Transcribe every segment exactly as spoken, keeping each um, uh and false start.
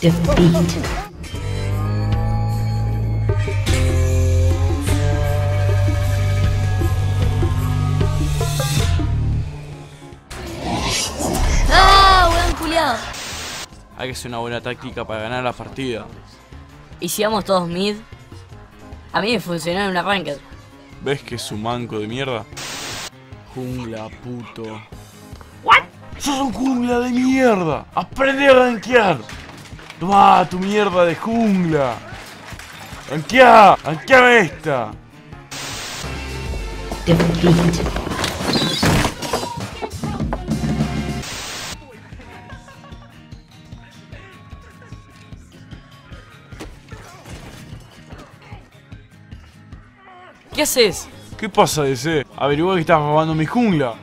Defeat. ¡Ah, buen culiao! Hay que hacer una buena táctica para ganar la partida. ¿Y si vamos todos mid? A mí me funcionó en una ranked. ¿Ves que es un manco de mierda? Jungla, puto. ¿What? ¡Sos un jungla de mierda! ¡Aprende a rankear! ¡Toma tu mierda de jungla! ¡Ranquea! ¡Ranquea esta! ¿Qué haces? ¿Qué pasa, D C? Averigua que estás robando mi jungla.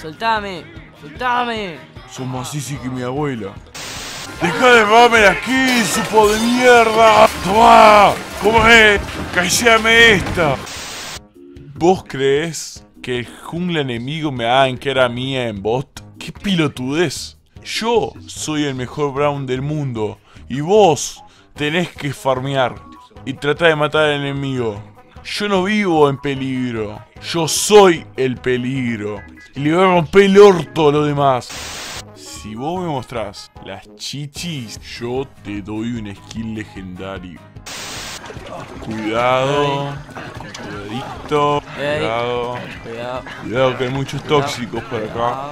¡Soltame! ¡Soltame! Sos más easy que mi abuela. ¡Deja de robarme las kills, supo de mierda! ¡Toma! ¡Come! ¡Calléame esta! ¿Vos creés que el jungla enemigo me hagan que era mía en bot? ¡Qué pilotudez! Yo soy el mejor Brown del mundo y vos tenés que farmear y tratar de matar al enemigo. Yo no vivo en peligro, yo soy el peligro. Y le voy a romper el orto a los demás. Si vos me mostrás las chichis, yo te doy un skill legendario. Cuidado, cuidadito, cuidado, cuidado, cuidado que hay muchos tóxicos por acá.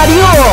¡Adiós!